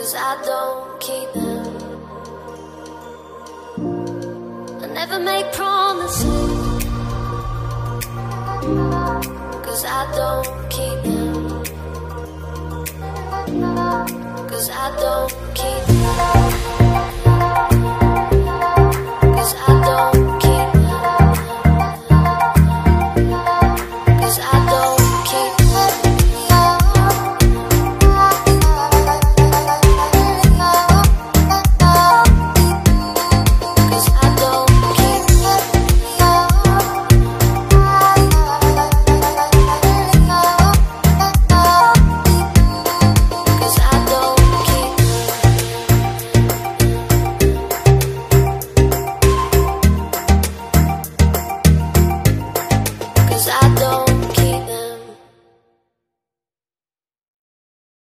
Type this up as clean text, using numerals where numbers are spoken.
'Cause I don't keep